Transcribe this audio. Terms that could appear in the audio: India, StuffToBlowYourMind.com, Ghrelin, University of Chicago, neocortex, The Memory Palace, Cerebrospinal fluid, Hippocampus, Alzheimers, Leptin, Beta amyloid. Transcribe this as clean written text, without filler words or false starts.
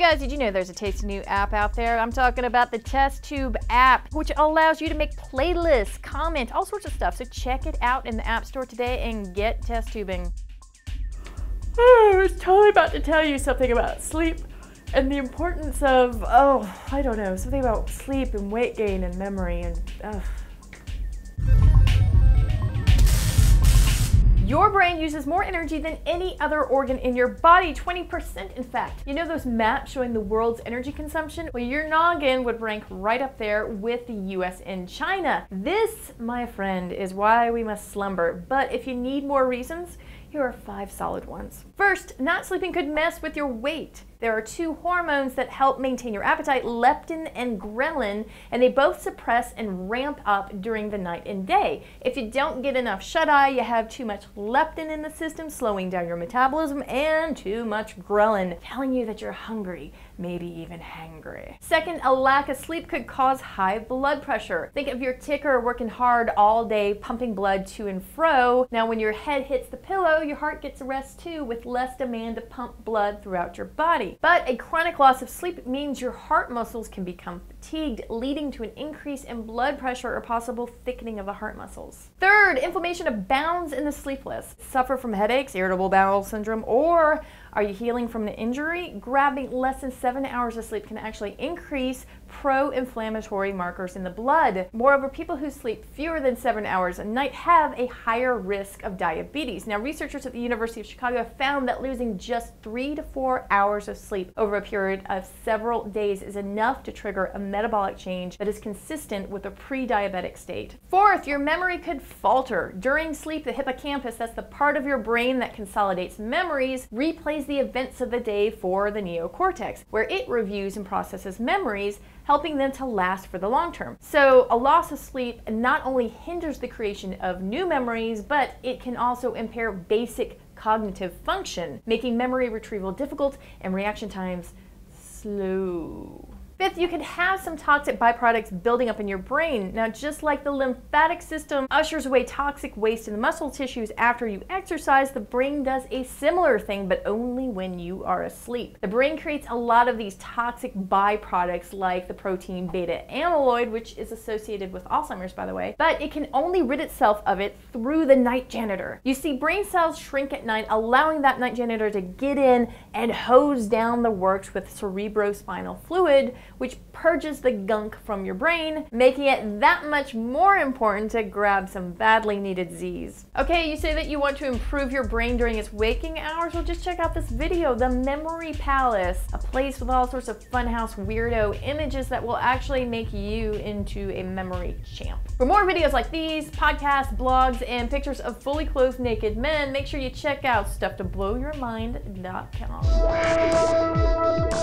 Hey guys, did you know there's a tasty new app out there? I'm talking about the TestTube app, which allows you to make playlists, comment, all sorts of stuff. So check it out in the App Store today and get test tubing. Oh, I was totally about to tell you something about sleep and the importance of, oh, I don't know, something about sleep and weight gain and memory and, ugh. Your brain uses more energy than any other organ in your body, 20% in fact. You know those maps showing the world's energy consumption? Well, your noggin would rank right up there with the US and China. This, my friend, is why we must slumber. But if you need more reasons, here are 5 solid ones. First, not sleeping could mess with your weight. There are 2 hormones that help maintain your appetite, leptin and ghrelin, and they both suppress and ramp up during the night and day. If you don't get enough shut-eye, you have too much leptin in the system, slowing down your metabolism, and too much ghrelin, telling you that you're hungry, maybe even hangry. Second, a lack of sleep could cause high blood pressure. Think of your ticker working hard all day, pumping blood to and fro. Now when your head hits the pillow, your heart gets a rest too, with less demand to pump blood throughout your body. But a chronic loss of sleep means your heart muscles can become fatigued, leading to an increase in blood pressure or possible thickening of the heart muscles. Third, inflammation abounds in the sleepless. Suffer from headaches, irritable bowel syndrome, or are you healing from an injury? Grabbing less than 7 hours of sleep can actually increase pro-inflammatory markers in the blood. Moreover, people who sleep fewer than 7 hours a night have a higher risk of diabetes. Now, researchers at the University of Chicago found that losing just 3 to 4 hours of sleep over a period of several days is enough to trigger a metabolic change that is consistent with a pre-diabetic state. Fourth, your memory could falter. During sleep, the hippocampus, that's the part of your brain that consolidates memories, replays the events of the day for the neocortex, where it reviews and processes memories, helping them to last for the long term. So a loss of sleep not only hinders the creation of new memories, but it can also impair basic cognitive function, making memory retrieval difficult and reaction times slow. Fifth, you could have some toxic byproducts building up in your brain. Now, just like the lymphatic system ushers away toxic waste in the muscle tissues after you exercise, the brain does a similar thing, but only when you are asleep. The brain creates a lot of these toxic byproducts like the protein beta amyloid, which is associated with Alzheimer's, by the way, but it can only rid itself of it through the night janitor. You see, brain cells shrink at night, allowing that night janitor to get in and hose down the works with cerebrospinal fluid, which purges the gunk from your brain, making it that much more important to grab some badly needed Z's. Okay, you say that you want to improve your brain during its waking hours? Well, just check out this video, The Memory Palace, a place with all sorts of funhouse weirdo images that will actually make you into a memory champ. For more videos like these, podcasts, blogs, and pictures of fully clothed naked men, make sure you check out StuffToBlowYourMind.com.